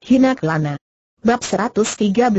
Hina Kelana. Bab 113.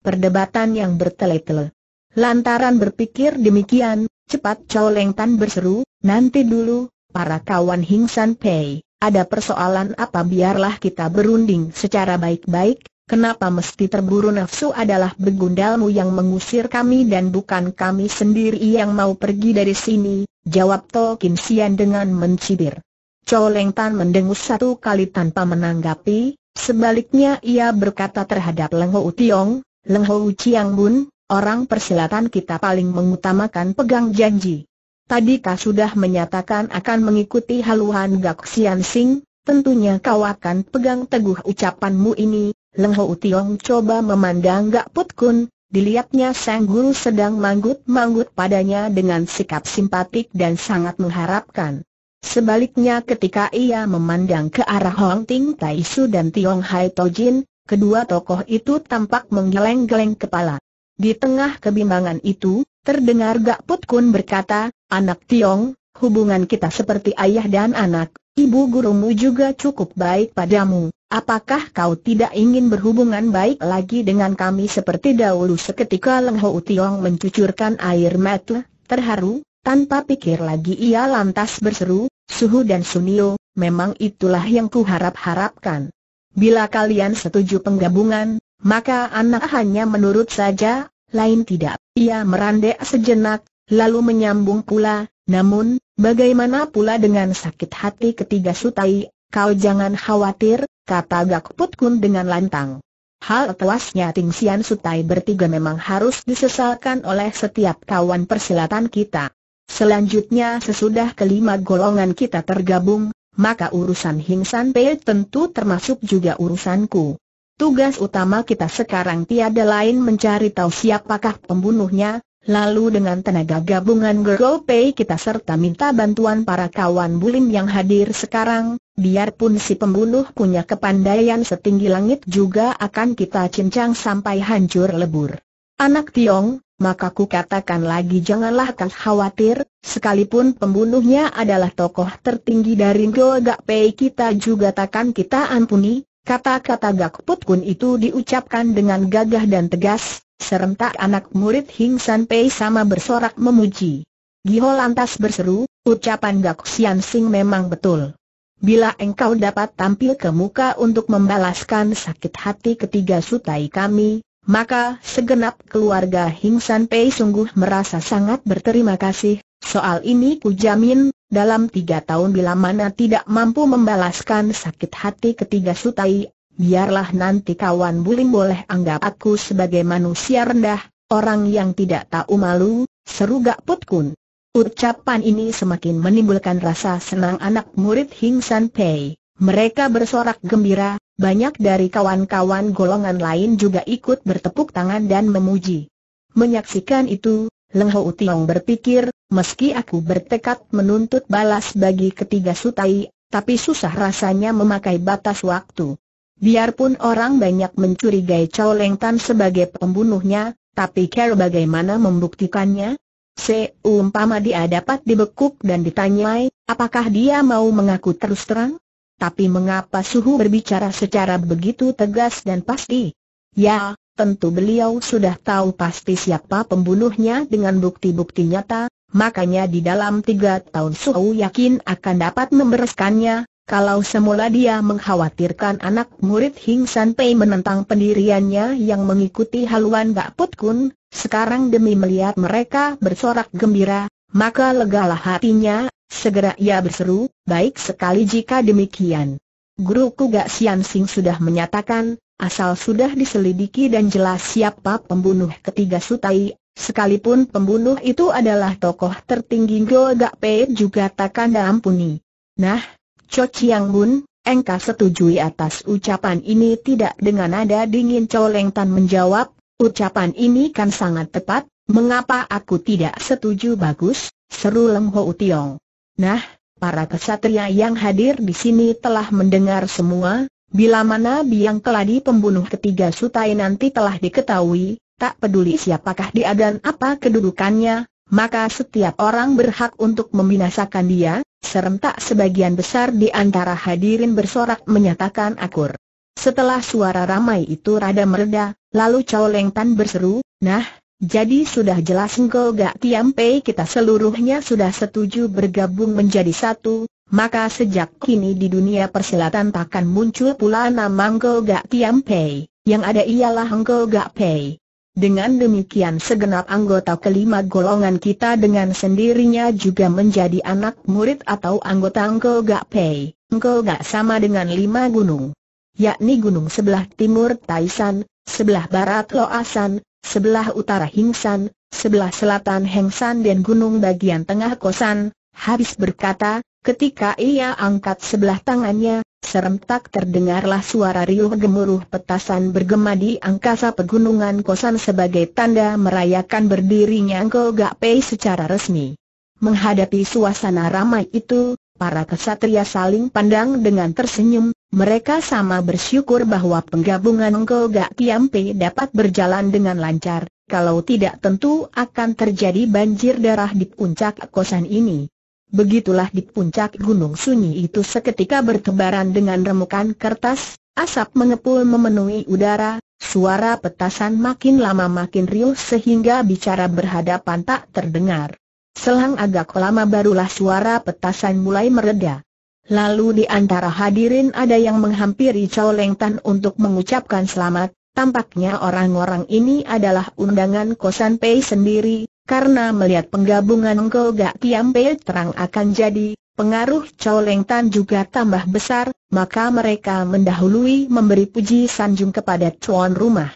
Perdebatan yang bertele-tele. Lantaran berpikir demikian, cepat Chao Leng Tan berseru, "Nanti dulu, para kawan Hengsan Pai, ada persoalan apa? Biarlah kita berunding secara baik-baik. Kenapa mesti terburu nafsu? Adalah begundalmu yang mengusir kami dan bukan kami sendiri yang mau pergi dari sini," jawab Toh Kinsian dengan mencibir. Chao Leng Tan mendengus satu kali tanpa menanggapi, sebaliknya ia berkata terhadap Lenghou Tiong, "Lenghou Ciang Bun, orang persilatan kita paling mengutamakan pegang janji. Tadi kau sudah menyatakan akan mengikuti haluan Gak Sian Sing, tentunya kau akan pegang teguh ucapanmu ini." Lenghou Tiong coba memandang Gak Put Kun, dilihatnya sang guru sedang manggut-manggut padanya dengan sikap simpatik dan sangat mengharapkan. Sebaliknya ketika ia memandang ke arah Hong Ting Taisu dan Tiong Hai Tojin, kedua tokoh itu tampak menggeleng-geleng kepala. Di tengah kebimbangan itu, terdengar Gak Put Kun berkata, "Anak Tiong, hubungan kita seperti ayah dan anak, ibu gurumu juga cukup baik padamu. Apakah kau tidak ingin berhubungan baik lagi dengan kami seperti dahulu?" Seketika Lenghou Tiong mencucurkan air mata, terharu, tanpa pikir lagi ia lantas berseru, "Suhu dan Sunio, memang itulah yang kuharap-harapkan. Bila kalian setuju penggabungan, maka anak hanya menurut saja, lain tidak." Ia merandek sejenak, lalu menyambung pula, "Namun, bagaimana pula dengan sakit hati ketiga sutai?" "Kau jangan khawatir," kata Gak Put Kun dengan lantang. "Hal tuasnya Ting Sian Sutai bertiga memang harus disesalkan oleh setiap kawan persilatan kita. Selanjutnya sesudah kelima golongan kita tergabung, maka urusan Hengsan Pai tentu termasuk juga urusanku. Tugas utama kita sekarang tiada lain mencari tahu siapakah pembunuhnya, lalu dengan tenaga gabungan Ngo Pai kita serta minta bantuan para kawan bulim yang hadir sekarang. Biarpun si pembunuh punya kepandaian setinggi langit juga akan kita cincang sampai hancur lebur. Anak Tiong, maka ku katakan lagi janganlah kau khawatir, sekalipun pembunuhnya adalah tokoh tertinggi dari Ngo Gak Pai kita juga takkan kita ampuni." Kata-kata Gak Put Kun itu diucapkan dengan gagah dan tegas, serentak anak murid Hengsan Pai sama bersorak memuji. Giho lantas berseru, "Ucapan Gak Sian Sing memang betul. Bila engkau dapat tampil ke muka untuk membalaskan sakit hati ketiga sutai kami, maka segenap keluarga Hengsan Pai sungguh merasa sangat berterima kasih. Soal ini kujamin, dalam 3 tahun bila mana tidak mampu membalaskan sakit hati ketiga sutai, biarlah nanti kawan bulim boleh anggap aku sebagai manusia rendah, orang yang tidak tahu malu," seru Gak Put Kun. Ucapan ini semakin menimbulkan rasa senang anak murid Hengsan Pai. Mereka bersorak gembira, banyak dari kawan-kawan golongan lain juga ikut bertepuk tangan dan memuji. Menyaksikan itu, Lenghou Tiong berpikir, "Meski aku bertekad menuntut balas bagi ketiga sutai, tapi susah rasanya memakai batas waktu. Biarpun orang banyak mencurigai Chao Leng Tan sebagai pembunuhnya, tapi care bagaimana membuktikannya? Seumpama dia dapat dibekuk dan ditanyai, apakah dia mau mengaku terus terang? Tapi mengapa Suhu berbicara secara begitu tegas dan pasti? Ya, tentu beliau sudah tahu pasti siapa pembunuhnya dengan bukti-bukti nyata, makanya di dalam 3 tahun Suhu yakin akan dapat membereskannya." Kalau semula dia mengkhawatirkan anak murid Hengsan Pai menentang pendiriannya yang mengikuti haluan Gak Put Kun, sekarang demi melihat mereka bersorak gembira, maka legalah hatinya. Segera ia berseru, "Baik sekali jika demikian. Guruku Gak Sian Sing sudah menyatakan, asal sudah diselidiki dan jelas siapa pembunuh ketiga sutai, sekalipun pembunuh itu adalah tokoh tertinggi Ngo Gak Pai juga takkan diampuni. Nah, Cho Chiang Bun, engkau setujui atas ucapan ini tidak?" Dengan nada dingin Chao Leng Tan menjawab, "Ucapan ini kan sangat tepat, mengapa aku tidak setuju?" "Bagus," seru Lenghou Tiong. "Nah, para kesatria yang hadir di sini telah mendengar semua, bila mana biang keladi pembunuh ketiga sutai nanti telah diketahui, tak peduli siapakah dia dan apa kedudukannya, maka setiap orang berhak untuk membinasakan dia." Serentak sebagian besar di antara hadirin bersorak menyatakan akur. Setelah suara ramai itu rada mereda, lalu Chao Leng Tan berseru, "Nah, jadi sudah jelas Ngo Gak Tiam Pei kita seluruhnya sudah setuju bergabung menjadi satu, maka sejak kini di dunia persilatan takkan muncul pula nama Ngo Gak Tiam Pei, yang ada ialah Ngo Gak Pai." Dengan demikian segenap anggota kelima golongan kita dengan sendirinya juga menjadi anak murid atau anggota Ngo Gak Pai. Ngo Gak sama dengan lima gunung, yakni gunung sebelah timur Taisan, sebelah barat Loasan, sebelah utara Hengsan, sebelah selatan Hengsan dan gunung bagian tengah Kosan. Habis berkata, ketika ia angkat sebelah tangannya, serentak terdengarlah suara riuh gemuruh petasan bergema di angkasa pegunungan Kosan sebagai tanda merayakan berdirinya Ngo Gak Pai secara resmi. Menghadapi suasana ramai itu, para kesatria saling pandang dengan tersenyum. Mereka sama bersyukur bahwa penggabungan Ngo Gak Tiam Pei dapat berjalan dengan lancar, kalau tidak tentu akan terjadi banjir darah di puncak Kosan ini. Begitulah di puncak gunung sunyi itu seketika bertebaran dengan remukan kertas, asap mengepul memenuhi udara, suara petasan makin lama makin riuh sehingga bicara berhadapan tak terdengar. Selang agak lama barulah suara petasan mulai mereda. Lalu di antara hadirin ada yang menghampiri Chao Leng Tan untuk mengucapkan selamat, tampaknya orang-orang ini adalah undangan Kosan Pai sendiri. Karena melihat penggabungan Ngo Gak Tiam Pei terang akan jadi, pengaruh Chao Leng Tan juga tambah besar, maka mereka mendahului memberi puji sanjung kepada tuan rumah.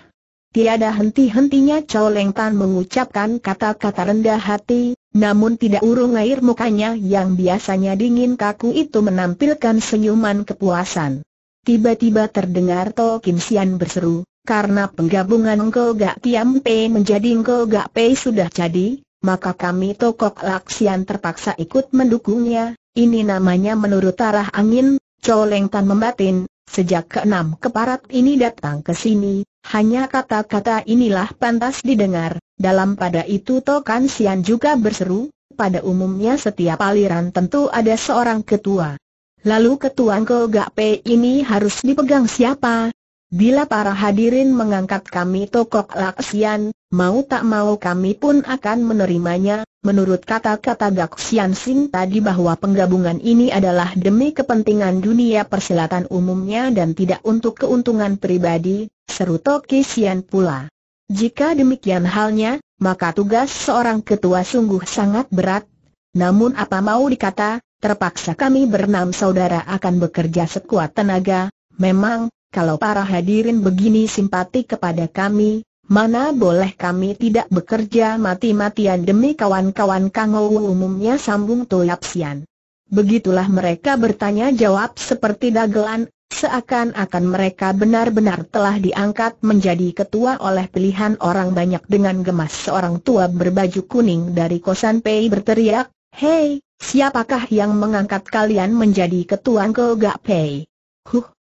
Tiada henti-hentinya Chao Leng Tan mengucapkan kata-kata rendah hati, namun tidak urung air mukanya yang biasanya dingin kaku itu menampilkan senyuman kepuasan. Tiba-tiba terdengar Toh Kinsian berseru, "Karena penggabungan Ngo Gak Tiam Pei menjadi Ngo Gak Pai sudah jadi, maka kami Toh Lap Sian terpaksa ikut mendukungnya." Ini namanya menurut arah angin, Chao Leng Tan membatin, sejak keenam keparat ini datang ke sini, hanya kata-kata inilah pantas didengar. Dalam pada itu Toh Kan Sian juga berseru, "Pada umumnya setiap aliran tentu ada seorang ketua. Lalu ketua Ngo Gak Pai ini harus dipegang siapa?" Bila para hadirin mengangkat kami Toh Lap Sian, mau tak mau kami pun akan menerimanya. Menurut kata-kata Gak Sian Sing tadi bahwa penggabungan ini adalah demi kepentingan dunia persilatan umumnya dan tidak untuk keuntungan pribadi, seru Tokisian pula. Jika demikian halnya, maka tugas seorang ketua sungguh sangat berat. Namun apa mau dikata, terpaksa kami bernam saudara akan bekerja sekuat tenaga. Memang kalau para hadirin begini simpati kepada kami, mana boleh kami tidak bekerja mati-matian demi kawan-kawan kangou umumnya, sambung Toapsian. Begitulah mereka bertanya jawab seperti dagelan, seakan-akan mereka benar-benar telah diangkat menjadi ketua oleh pilihan orang banyak. Dengan gemas seorang tua berbaju kuning dari Kosan Pai berteriak, "Hei, siapakah yang mengangkat kalian menjadi ketua Ngo Gak Pai?"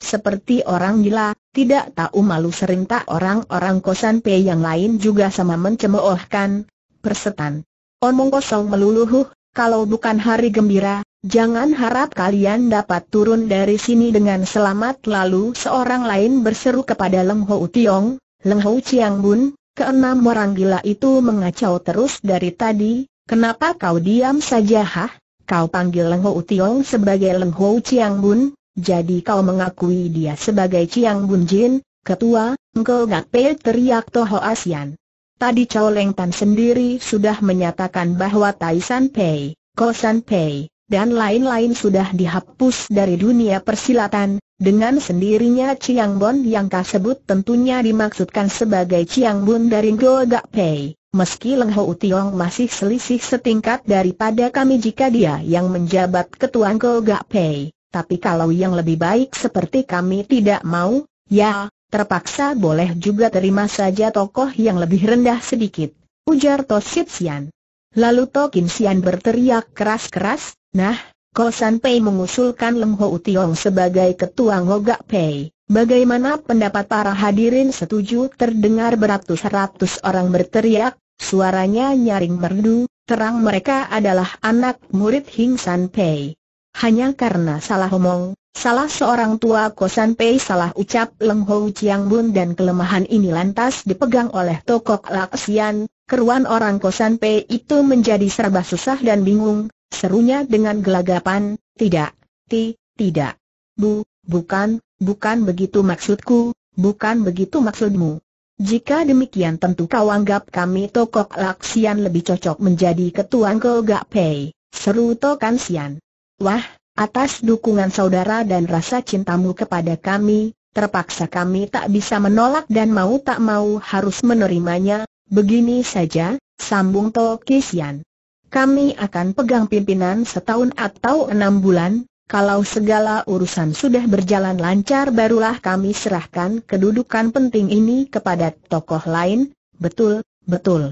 Seperti orang gila, tidak tahu malu serentak orang-orang Kosan Pai yang lain juga sama mencemoohkan. "Persetan, omong kosong melulu, kalau bukan hari gembira, jangan harap kalian dapat turun dari sini dengan selamat." Lalu seorang lain berseru kepada Lenghou Tiong, "Lenghou Ciang Bun, keenam orang gila itu mengacau terus dari tadi, kenapa kau diam saja? Kau panggil Lenghou Tiong sebagai Lenghou Ciang Bun? Jadi kau mengakui dia sebagai Ciang Bun Jin, ketua Ngo Gak Pai?" teriak Toho Asian. Tadi Chao Leng Tan sendiri sudah menyatakan bahwa Taisan Pai, Kosan Pai, dan lain-lain sudah dihapus dari dunia persilatan. Dengan sendirinya Ciang Bun yang kasebut tentunya dimaksudkan sebagai Ciang Bun dari Ngo Gak Pai. Meski Lenghou Tiong masih selisih setingkat daripada kami jika dia yang menjabat ketua Ngo Gak Pai, tapi kalau yang lebih baik seperti kami tidak mau, ya, terpaksa boleh juga terima saja tokoh yang lebih rendah sedikit," ujar Tosip Sian. Lalu Toh Kinsian berteriak keras-keras, "Nah, Kosan Pai mengusulkan Lenghou Tiong sebagai ketua Ngo Gak Pai. Bagaimana pendapat para hadirin setuju?" Terdengar beratus-ratus orang berteriak, suaranya nyaring merdu, terang mereka adalah anak murid Hengsan Pai. Hanya karena salah omong, Salah seorang tua Kosan Pai salah ucap Lenghou Ciang Bun dan kelemahan ini lantas dipegang oleh Tok Lap Sian. Keruan orang Kosan Pai itu menjadi serba susah dan bingung. Serunya dengan gelagapan, "Tidak, bukan begitu maksudku, bukan begitu maksudmu. Jika demikian tentu kau anggap kami Tok Lap Sian lebih cocok menjadi ketua Ngo Gak Pai," seru Toh Kansian. "Wah, atas dukungan saudara dan rasa cintamu kepada kami, terpaksa kami tak bisa menolak dan mau tak mau harus menerimanya. Begini saja," sambung Tokisian. "Kami akan pegang pimpinan setahun atau 6 bulan, kalau segala urusan sudah berjalan lancar barulah kami serahkan kedudukan penting ini kepada tokoh lain." Betul.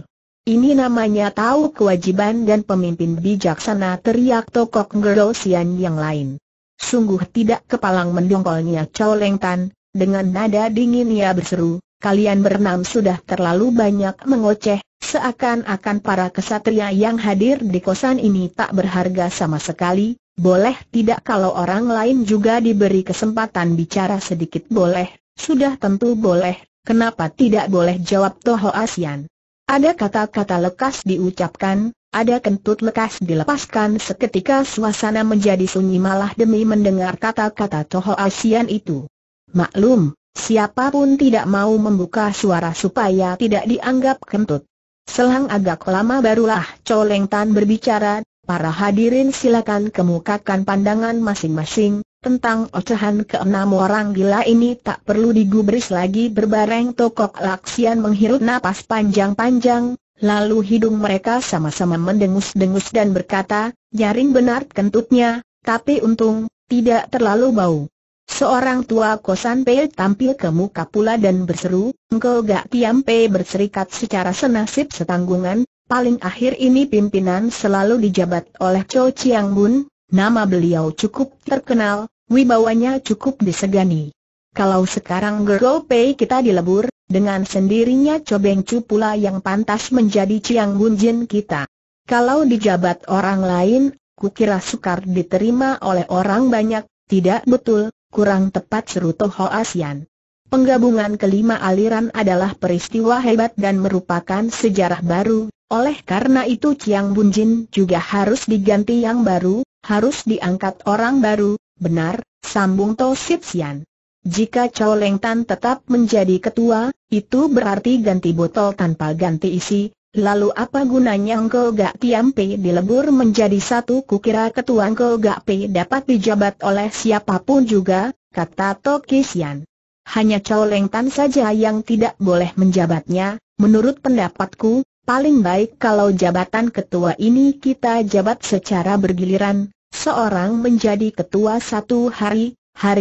"Ini namanya tahu kewajiban dan pemimpin bijaksana," teriak Tokok Ngerosian yang lain. Sungguh tidak kepalang mendongkolnya Chao Leng Tan. Dengan nada dingin ia berseru, "Kalian bernam sudah terlalu banyak mengoceh, seakan-akan para kesatria yang hadir di kosan ini tak berharga sama sekali. Boleh tidak kalau orang lain juga diberi kesempatan bicara sedikit?" "Boleh, sudah tentu boleh, kenapa tidak boleh?" jawab Toho Asian. Ada kata-kata lekas diucapkan, ada kentut lekas dilepaskan. Seketika suasana menjadi sunyi malah demi mendengar kata-kata Toho Asian itu. Maklum, siapapun tidak mau membuka suara supaya tidak dianggap kentut. Selang agak lama barulah Chao Leng Tan berbicara, "Para hadirin silakan kemukakan pandangan masing-masing. Tentang ocehan ke-6 orang gila ini tak perlu digubris lagi." Berbareng Tok Lap Sian menghirup napas panjang-panjang, lalu hidung mereka sama-sama mendengus-dengus dan berkata, "Nyaring benar kentutnya, tapi untung, tidak terlalu bau." Seorang tua Kosan Pai tampil ke muka pula dan berseru, "Ngo Gak Tiam Pei berserikat secara senasib setanggungan, paling akhir ini pimpinan selalu dijabat oleh Cho Chiang Bun, nama beliau cukup terkenal. Wibawanya cukup disegani. Kalau sekarang Ngo Pai kita dilebur, dengan sendirinya Cobeng Cu pula yang pantas menjadi Ciang Bunjin kita. Kalau dijabat orang lain, kukira sukar diterima oleh orang banyak." "Tidak betul, kurang tepat," seru Toho Asian. "Penggabungan kelima aliran adalah peristiwa hebat dan merupakan sejarah baru. Oleh karena itu Ciang Bunjin juga harus diganti yang baru, harus diangkat orang baru." "Benar," sambung Tosip Sian. "Jika Chao Leng Tan tetap menjadi ketua, itu berarti ganti botol tanpa ganti isi. Lalu apa gunanya Ngo Gak Tiam Pei dilebur menjadi satu?" "Kukira ketua Ngo Gak Pai dapat dijabat oleh siapapun juga," kata Tokisian. "Hanya Chao Leng Tan saja yang tidak boleh menjabatnya. Menurut pendapatku, paling baik kalau jabatan ketua ini kita jabat secara bergiliran. Seorang menjadi ketua satu hari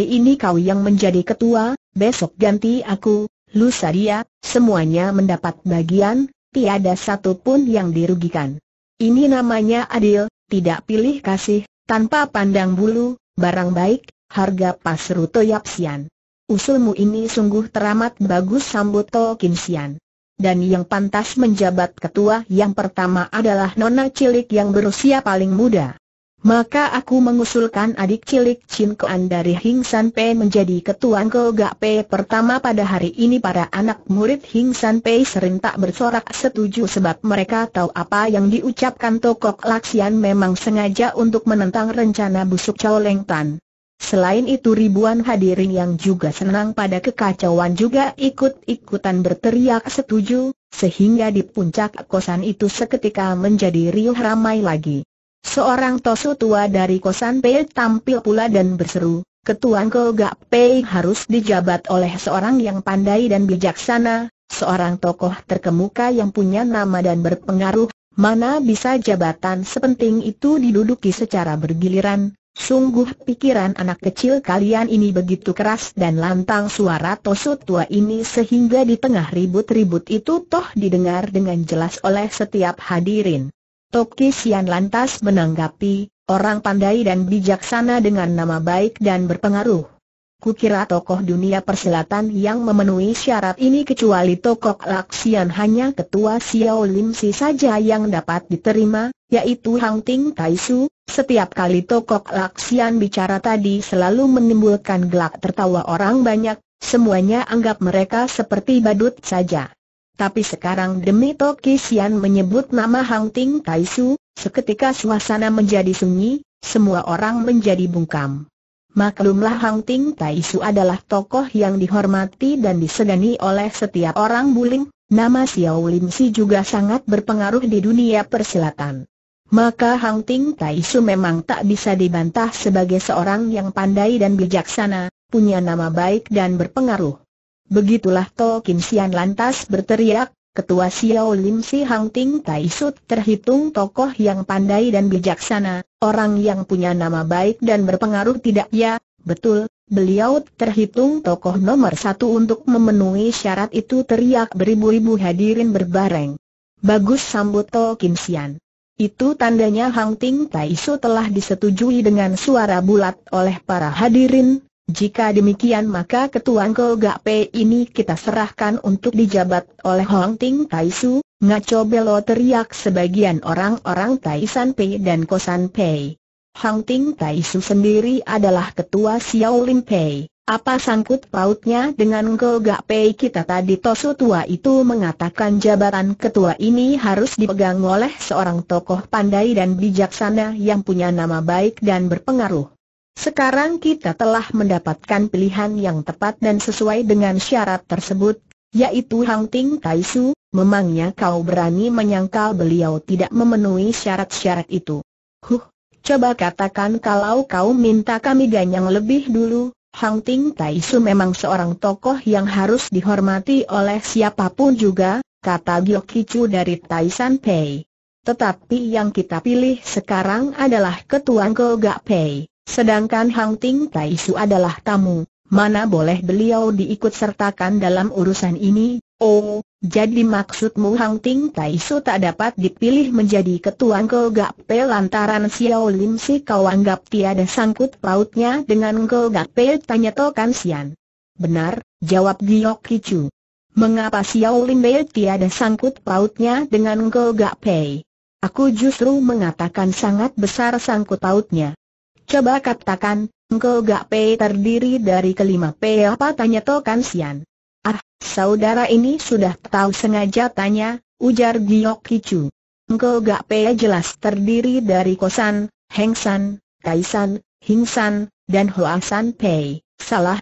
ini kau yang menjadi ketua, besok ganti aku, lusa dia, semuanya mendapat bagian, tiada satupun yang dirugikan. Ini namanya adil, tidak pilih kasih, tanpa pandang bulu, barang baik, harga pas," seru Toapsian. "Usulmu ini sungguh teramat bagus," sambut Toh Kinsian. "Dan yang pantas menjabat ketua yang pertama adalah nona cilik yang berusia paling muda. Maka aku mengusulkan adik cilik Chin Kean dari Hengsan Pai menjadi ketua Ngo Gak Pai pertama pada hari ini." Para anak murid Hengsan Pai serentak bersorak setuju sebab mereka tahu apa yang diucapkan Tok Lap Sian memang sengaja untuk menentang rencana busuk Chao Leng Tan. Selain itu ribuan hadirin yang juga senang pada kekacauan juga ikut-ikutan berteriak setuju, sehingga di puncak kosan itu seketika menjadi riuh ramai lagi. Seorang tosu tua dari Kosan Pai tampil pula dan berseru, "Ketua Ngo Gak Pai harus dijabat oleh seorang yang pandai dan bijaksana, seorang tokoh terkemuka yang punya nama dan berpengaruh. Mana bisa jabatan sepenting itu diduduki secara bergiliran? Sungguh pikiran anak kecil kalian ini!" Begitu keras dan lantang suara tosu tua ini sehingga di tengah ribut-ribut itu toh didengar dengan jelas oleh setiap hadirin. Tokisian lantas menanggapi, "Orang pandai dan bijaksana dengan nama baik dan berpengaruh. Kukira tokoh dunia persilatan yang memenuhi syarat ini kecuali tokoh Lap Sian hanya ketua Siaw Lim Si saja yang dapat diterima, yaitu Hong Ting Taisu. Setiap kali tokoh Lap Sian bicara tadi selalu menimbulkan gelak tertawa orang banyak, semuanya anggap mereka seperti badut saja. Tapi sekarang demi Tokisian menyebut nama Hong Ting Taisu, seketika suasana menjadi sunyi, semua orang menjadi bungkam. Maklumlah Hong Ting Taisu adalah tokoh yang dihormati dan disegani oleh setiap orang Buling, nama Siaw Lim Si juga sangat berpengaruh di dunia persilatan. Maka Hong Ting Taisu memang tak bisa dibantah sebagai seorang yang pandai dan bijaksana, punya nama baik dan berpengaruh. Begitulah Toh Kinsian lantas berteriak, ketua Siaw Lim Si Hong Ting Taisu terhitung tokoh yang pandai dan bijaksana, orang yang punya nama baik dan berpengaruh tidak ya, betul, beliau terhitung tokoh nomor satu untuk memenuhi syarat itu, teriak beribu-ribu hadirin berbareng. Bagus, sambut Toh Kinsian. Itu tandanya Hong Ting Taisu telah disetujui dengan suara bulat oleh para hadirin. Jika demikian maka ketua Ngo Gak Pai ini kita serahkan untuk dijabat oleh Hong Ting Taisu. Ngaco belo, teriak sebagian orang-orang Taisan Pai dan Kosan Pai. Hong Ting Taisu sendiri adalah ketua Siaw Lim Pai. Apa sangkut pautnya dengan Ngo Gak Pai kita tadi? Tosu tua itu mengatakan jabatan ketua ini harus dipegang oleh seorang tokoh pandai dan bijaksana yang punya nama baik dan berpengaruh. Sekarang kita telah mendapatkan pilihan yang tepat dan sesuai dengan syarat tersebut, yaitu Hong Ting Taisu. Memangnya kau berani menyangkal beliau tidak memenuhi syarat-syarat itu? Coba katakan kalau kau minta kami ganyang lebih dulu. Hong Ting Taisu memang seorang tokoh yang harus dihormati oleh siapapun juga, kata Giok Kicu dari Taisan Pai. Tetapi yang kita pilih sekarang adalah ketua Ngo Gak Pai. Sedangkan Hong Ting Taisu adalah tamu, mana boleh beliau diikut sertakan dalam urusan ini. Oh, jadi maksudmu Hong Ting Taisu tak dapat dipilih menjadi ketua Ngo Gak Pai lantaran Siaw Lim Si kau anggap tiada sangkut pautnya dengan Ngo Gak Pai? Tanya Toh Kansian. Benar, jawab Giok Kicu. Mengapa Siaw Lim Si tiada sangkut pautnya dengan Ngo Gak Pai? Aku justru mengatakan sangat besar sangkut pautnya. Coba katakan, Ngo Gak Pai terdiri dari kelima Pai apa? Tanya Toh Kansian. Ah, saudara ini sudah tahu sengaja tanya, ujar Giok Kicu. Ngo Gak Pai jelas terdiri dari Kosan, Hengsan, Taisan, Hengsan, dan Hoasan Pai. Salah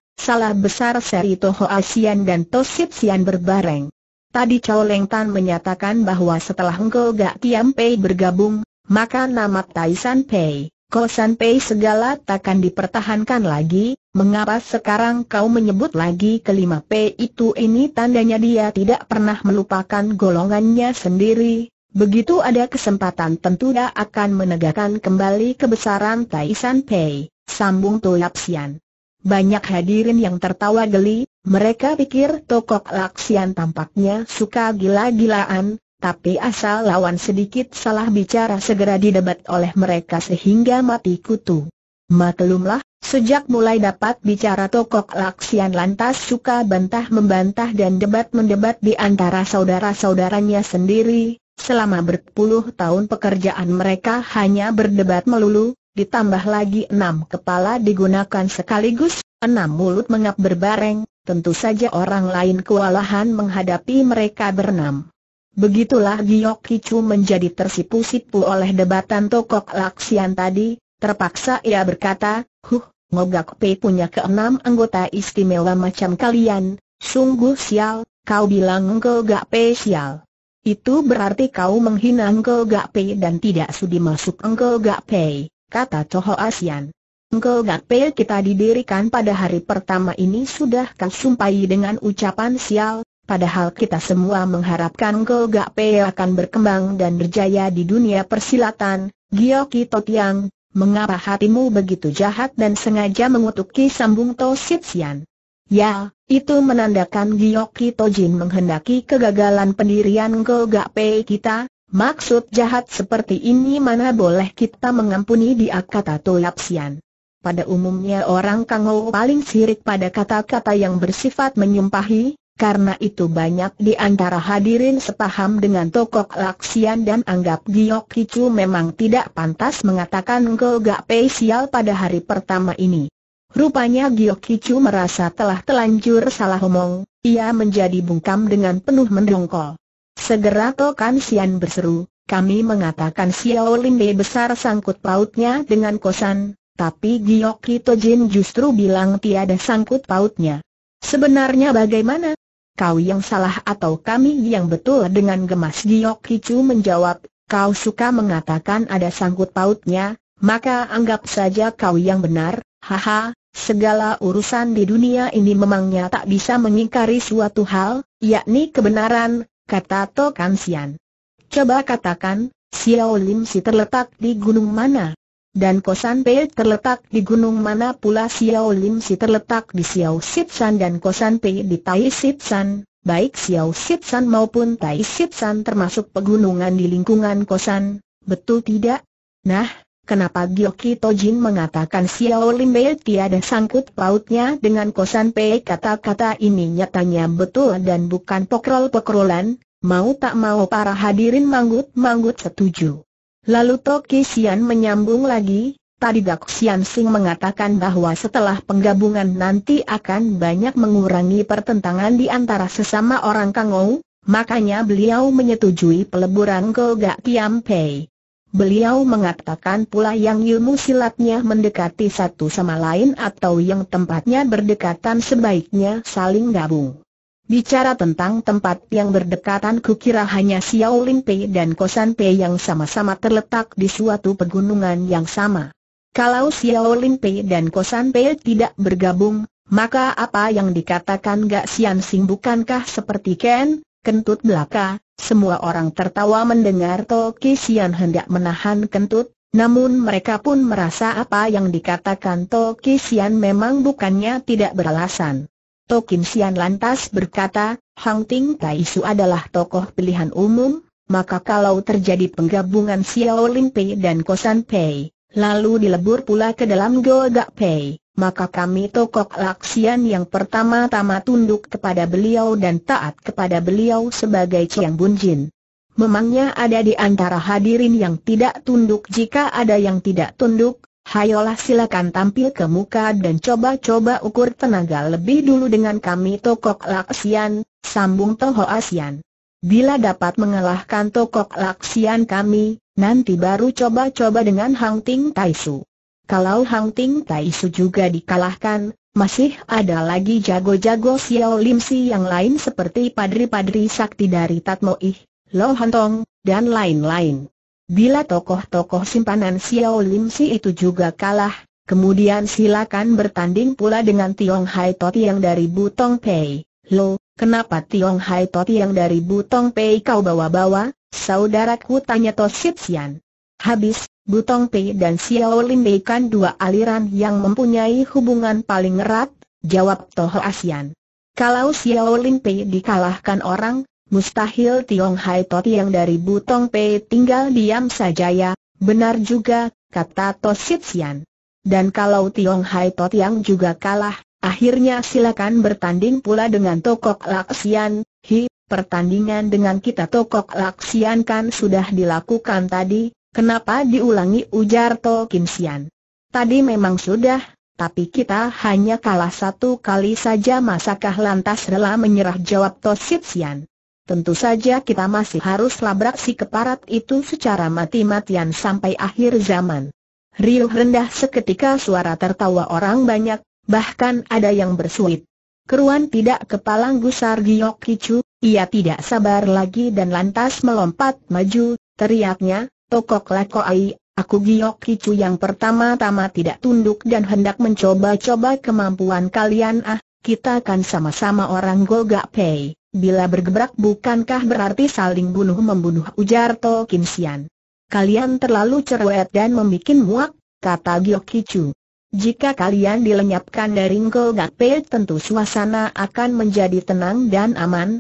besar, seri Toho Asian dan Tosip Sian berbareng. Tadi Chao Leng Tan menyatakan bahwa setelah Ngo Gak Tiam Pei bergabung, maka nama Taisan Pai, Kosan Pai segala takkan dipertahankan lagi. Mengapa sekarang kau menyebut lagi kelima Pai itu? Ini tandanya dia tidak pernah melupakan golongannya sendiri. Begitu ada kesempatan tentu dia akan menegakkan kembali kebesaran Taisan Pai, sambung Toapsian. Banyak hadirin yang tertawa geli. Mereka pikir tokoh Lap Sian tampaknya suka gila-gilaan. Tapi asal lawan sedikit salah bicara segera didebat oleh mereka sehingga mati kutu. Maklumlah, sejak mulai dapat bicara tokoh Lap Sian lantas suka bantah-membantah dan debat-mendebat di antara saudara-saudaranya sendiri. Selama berpuluh tahun pekerjaan mereka hanya berdebat melulu, ditambah lagi 6 kepala digunakan sekaligus, 6 mulut mengap berbareng, tentu saja orang lain kewalahan menghadapi mereka berenam. Begitulah Giok Kicu menjadi tersipu-sipu oleh debatan tokoh Lap Sian tadi. Terpaksa ia berkata, Ngo Gak Pai punya 6 anggota istimewa macam kalian. Sungguh sial, kau bilang Ngo Gak Pai sial. Itu berarti kau menghina Ngo Gak Pai dan tidak sudi masuk Ngo Gak Pai, kata Toho Asian. Ngo Gak Pai kita didirikan pada hari pertama ini sudah kau sumpahi dengan ucapan sial. Padahal kita semua mengharapkan Ngo Gak Pai akan berkembang dan berjaya di dunia persilatan. Giok Kicu Tojin, mengapa hatimu begitu jahat dan sengaja mengutuki, sambung Tosip Sian. Ya, itu menandakan Giok Kicu Tojin menghendaki kegagalan pendirian Ngo Gak Pai kita. Maksud jahat seperti ini mana boleh kita mengampuni dia, kata Toh Lap Sian. Pada umumnya orang Kangou paling sirik pada kata-kata yang bersifat menyumpahi, karena itu banyak di antara hadirin sepaham dengan tokoh Lap Sian dan anggap Giok Kicu memang tidak pantas mengatakan Ngo Gak Pai sial pada hari pertama ini. Rupanya Giok Kicu merasa telah telanjur salah omong, ia menjadi bungkam dengan penuh mendongkol. Segera Toh Kansian berseru, "Kami mengatakan Siaw Lim Si besar sangkut pautnya dengan kosan." Tapi Giok Kicu Tojin justru bilang tiada sangkut pautnya. Sebenarnya bagaimana? Kau yang salah atau kami yang betul? Dengan gemas Giok Kicu menjawab, kau suka mengatakan ada sangkut pautnya, maka anggap saja kau yang benar. Haha, segala urusan di dunia ini memangnya tak bisa mengingkari suatu hal, yakni kebenaran, kata Toh Kansian. Coba katakan, Siaw Lim Si terletak di gunung mana? Dan Kosan Pai terletak di gunung mana pula? Siaw Lim Si terletak di Siaw Sipsan dan Kosan Pai di Tai Sipsan. Baik Siaw Sipsan maupun Tai Sipsan termasuk pegunungan di lingkungan kosan, betul tidak? Nah, kenapa Giok Kicu Tojin mengatakan Siaw Lim Si tiada sangkut pautnya dengan Kosan Pai? Kata-kata ini nyatanya betul dan bukan pokrol-pokrolan. Mau tak mau para hadirin manggut-manggut setuju. Lalu Tokisian menyambung lagi, tadi Gak Sian Sing mengatakan bahwa setelah penggabungan nanti akan banyak mengurangi pertentangan di antara sesama orang Kangou, makanya beliau menyetujui peleburan Ngo Gak Tiam Pei. Beliau mengatakan pula yang ilmu silatnya mendekati satu sama lain atau yang tempatnya berdekatan sebaiknya saling gabung. Bicara tentang tempat yang berdekatan, kukira hanya Siaw Lim Si dan Kosan Pai yang sama-sama terletak di suatu pegunungan yang sama. Kalau Siaw Lim Si dan Kosan Pai tidak bergabung, maka apa yang dikatakan Gak Sian Sing bukankah seperti kentut belaka? Semua orang tertawa mendengar Tokisian hendak menahan kentut, namun mereka pun merasa apa yang dikatakan Tokisian memang bukannya tidak beralasan. Toh Kinsian lantas berkata, Hong Ting Taisu adalah tokoh pilihan umum, maka kalau terjadi penggabungan Siaw Lim Si dan Kosan Pai, lalu dilebur pula ke dalam Ngo Gak Pai, maka kami tokoh Lap Sian yang pertama-tama tunduk kepada beliau dan taat kepada beliau sebagai Ciang Bun Jin. Memangnya ada di antara hadirin yang tidak tunduk? Jika ada yang tidak tunduk, hayolah silakan tampil ke muka dan coba-coba ukur tenaga lebih dulu dengan kami tokoh Lap Sian, sambung Toho Asian. Bila dapat mengalahkan tokoh Lap Sian kami, nanti baru coba-coba dengan Hong Ting Taisu. Kalau Hong Ting Taisu juga dikalahkan, masih ada lagi jago-jago Siaw Lim Si yang lain seperti padri-padri sakti dari Tatmoih, Lohantong, dan lain-lain. Bila tokoh-tokoh simpanan Siaw Lim Si itu juga kalah, kemudian silakan bertanding pula dengan Tiong Hai Tojin yang dari Butong Pai. Lo, kenapa Tiong Hai Tojin yang dari Butong Pai kau bawa-bawa, saudaraku? Tanya Tosip Sian. Habis, Butong Pai dan Siaw Lim Si kan dua aliran yang mempunyai hubungan paling erat, jawab Toho Asian. Kalau Siaw Lim Si dikalahkan orang, mustahil Tiong Hai Tojin yang dari Butong Pai tinggal diam saja ya. Benar juga, kata Tosip Sian. Dan kalau Tiong Hai Tojin yang juga kalah, akhirnya silakan bertanding pula dengan tokoh Lap Sian. Pertandingan dengan kita tokoh Lap Sian kan sudah dilakukan tadi, kenapa diulangi, ujar Toh Kinsian. Tadi memang sudah, tapi kita hanya kalah satu kali saja, masakah lantas rela menyerah, jawab Tosip Sian. Tentu saja kita masih harus labrak si keparat itu secara mati-matian sampai akhir zaman. Riuh rendah seketika, suara tertawa orang banyak, bahkan ada yang bersuit. Keruan tidak kepalang gusar Giok Kicu, ia tidak sabar lagi dan lantas melompat maju, teriaknya, Tokok Lakoi, aku Giok Kicu yang pertama-tama tidak tunduk dan hendak mencoba-coba kemampuan kalian. Ah, kita kan sama-sama orang Ngo Gak Pai. Bila bergebrak bukankah berarti saling bunuh-membunuh, ujar Toh Kinsian. Kalian terlalu cerewet dan membikin muak, kata Giok Kicu. Jika kalian dilenyapkan dari Ngo Gak Pai tentu suasana akan menjadi tenang dan aman.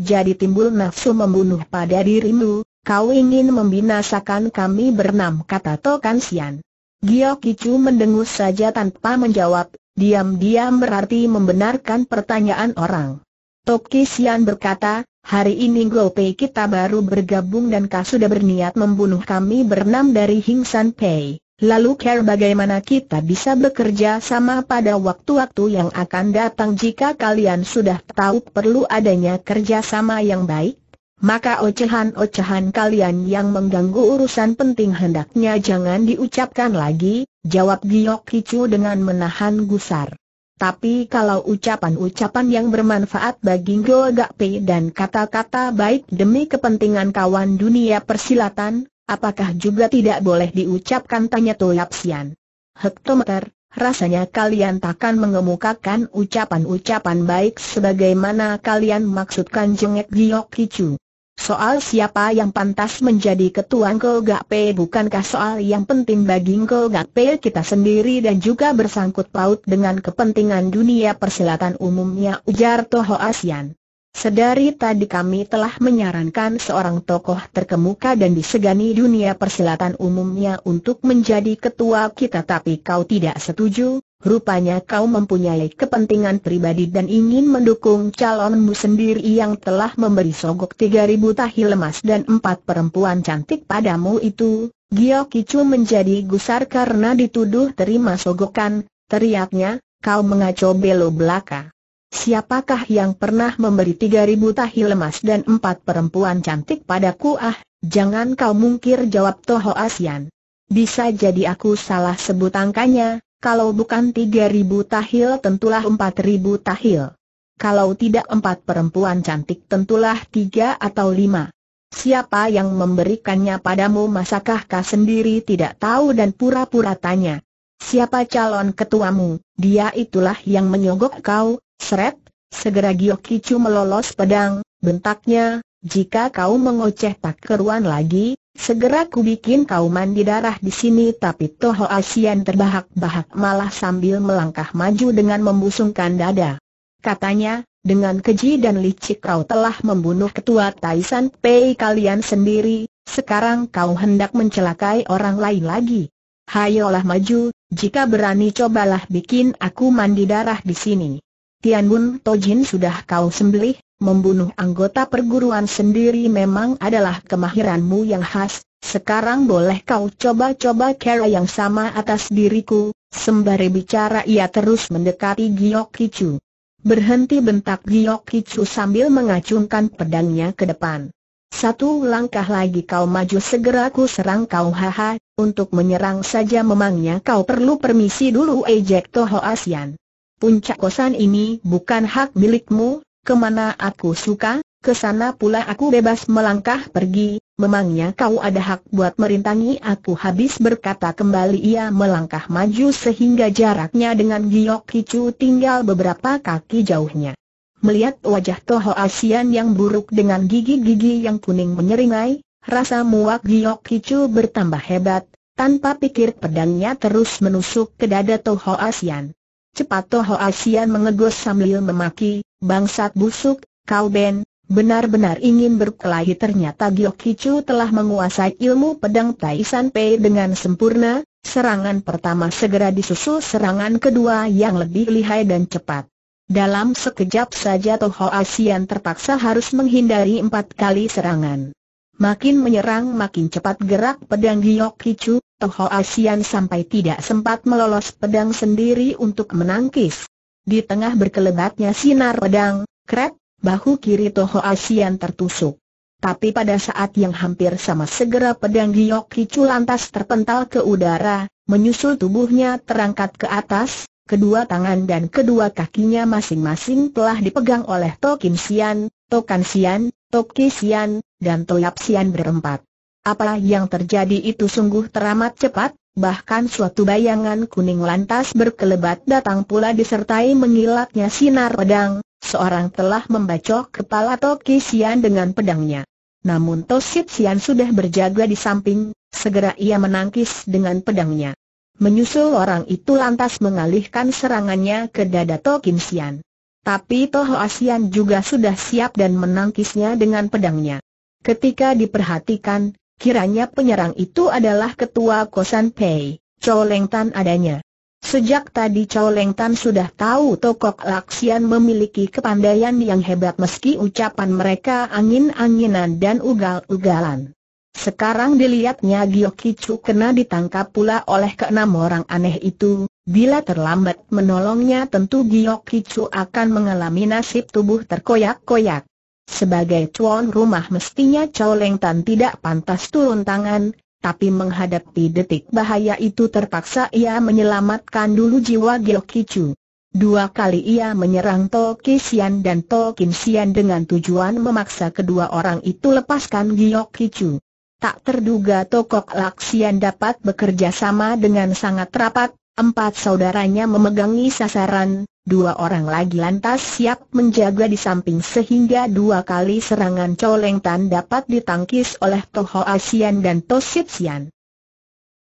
Jadi timbul nafsu membunuh pada dirimu, kau ingin membinasakan kami berenam, kata Toh Kansian. Giok Kicu mendengus saja tanpa menjawab, diam-diam berarti membenarkan pertanyaan orang. Tokisian berkata, hari ini Ngo Pei kita baru bergabung dan kau sudah berniat membunuh kami berenam dari Hengsan Pai. Lalu care bagaimana kita bisa bekerja sama pada waktu-waktu yang akan datang jika kalian sudah tahu perlu adanya kerjasama yang baik? Maka ocehan-ocehan kalian yang mengganggu urusan penting hendaknya jangan diucapkan lagi, jawab Giok Kicu dengan menahan gusar. Tapi kalau ucapan-ucapan yang bermanfaat bagi Ngo Gak Pai dan kata-kata baik demi kepentingan kawan dunia persilatan, apakah juga tidak boleh diucapkan, tanya Toapsian. Hektometer, rasanya kalian takkan mengemukakan ucapan-ucapan baik sebagaimana kalian maksudkan, jengek Giok Kicu. Soal siapa yang pantas menjadi ketua Ngo Gak Pai bukankah soal yang penting bagi Ngo Gak Pai kita sendiri dan juga bersangkut paut dengan kepentingan dunia persilatan umumnya, ujar Toho Asian. Sedari tadi kami telah menyarankan seorang tokoh terkemuka dan disegani dunia persilatan umumnya untuk menjadi ketua kita, tapi kau tidak setuju. Rupanya kau mempunyai kepentingan pribadi dan ingin mendukung calonmu sendiri yang telah memberi sogok 3.000 tahi lemas dan 4 perempuan cantik padamu itu. Giok Kicu menjadi gusar karena dituduh terima sogokan, teriaknya, kau mengacau belo belaka. Siapakah yang pernah memberi 3.000 tahi lemas dan 4 perempuan cantik padaku? Ah, jangan kau mungkir, jawab Toho Asian. Bisa jadi aku salah sebut angkanya, kalau bukan 3.000 tahil tentulah 4.000 tahil. Kalau tidak 4 perempuan cantik tentulah 3 atau 5. Siapa yang memberikannya padamu? Masakah kau sendiri tidak tahu dan pura-pura tanya? Siapa calon ketuamu? Dia itulah yang menyogok kau. Seret, segera Giok Kicu melolos pedang, bentaknya, jika kau mengoceh tak keruan lagi, segera ku bikin kau mandi darah di sini. Tapi Toho Asian terbahak-bahak malah sambil melangkah maju dengan membusungkan dada. Katanya, dengan keji dan licik kau telah membunuh ketua Taisan Pai kalian sendiri, sekarang kau hendak mencelakai orang lain lagi. Hayolah maju, jika berani cobalah bikin aku mandi darah di sini. Tian Yun Tojin sudah kau sembelih, membunuh anggota perguruan sendiri memang adalah kemahiranmu yang khas. Sekarang boleh kau coba-coba cara yang sama atas diriku. Sembari bicara ia terus mendekati Giok Kicu. Berhenti, bentak Giok Kicu sambil mengacungkan pedangnya ke depan. Satu langkah lagi kau maju segera ku serang kau. Haha, untuk menyerang saja memangnya kau perlu permisi dulu, ejek Toho Asian. Puncak kosan ini bukan hak milikmu, kemana aku suka, kesana pula aku bebas melangkah pergi, memangnya kau ada hak buat merintangi aku? Habis berkata kembali ia melangkah maju sehingga jaraknya dengan Giok Kicu tinggal beberapa kaki jauhnya. Melihat wajah Toho Asian yang buruk dengan gigi-gigi yang kuning menyeringai, rasa muak Giok Kicu bertambah hebat, tanpa pikir pedangnya terus menusuk ke dada Toho Asian. Cepat Toho Asian mengegus sambil memaki, bangsat busuk, kau Ben, benar-benar ingin berkelahi. Ternyata Giok Kicu telah menguasai ilmu pedang Taisan Pai dengan sempurna, serangan pertama segera disusul serangan kedua yang lebih lihai dan cepat. Dalam sekejap saja Toho Asian terpaksa harus menghindari 4 kali serangan. Makin menyerang makin cepat gerak pedang Giok Kicu. Toho Asian sampai tidak sempat melolos pedang sendiri untuk menangkis. Di tengah berkelebatnya sinar pedang, krek, bahu kiri Toho Asian tertusuk. Tapi pada saat yang hampir sama segera pedang Giok Kicu lantas terpental ke udara, menyusul tubuhnya terangkat ke atas, kedua tangan dan kedua kakinya masing-masing telah dipegang oleh Toh Kim Sian, Toh Kansian, Tokisian, dan Toh Lap Sian berempat. Apa yang terjadi itu sungguh teramat cepat, bahkan suatu bayangan kuning lantas berkelebat datang pula disertai mengilatnya sinar pedang, seorang telah membacok kepala Tokisian dengan pedangnya. Namun Tosip Sian sudah berjaga di samping, segera ia menangkis dengan pedangnya. Menyusul orang itu lantas mengalihkan serangannya ke dada Tokisian. Tapi Toho Asian juga sudah siap dan menangkisnya dengan pedangnya. Ketika diperhatikan, kiranya penyerang itu adalah ketua Kosan Pai, Chao Leng Tan adanya. Sejak tadi Chao Leng Tan sudah tahu tokoh Lak Sian memiliki kepandaian yang hebat meski ucapan mereka angin-anginan dan ugal-ugalan. Sekarang dilihatnya Giok Kicu kena ditangkap pula oleh keenam orang aneh itu. Bila terlambat menolongnya tentu Giok Kicu akan mengalami nasib tubuh terkoyak-koyak. Sebagai tuan rumah mestinya Chao Leng Tan tidak pantas turun tangan. Tapi menghadapi detik bahaya itu terpaksa ia menyelamatkan dulu jiwa Giok Kicu. Dua kali ia menyerang Tokisian dan Toh Kinsian dengan tujuan memaksa kedua orang itu lepaskan Giok Kicu. Tak terduga tokoh Lak Sian dapat bekerja sama dengan sangat rapat. Empat saudaranya memegangi sasaran, dua orang lagi lantas siap menjaga di samping sehingga dua kali serangan Chao Leng Tan dapat ditangkis oleh Toho Asian dan Tosip Sian.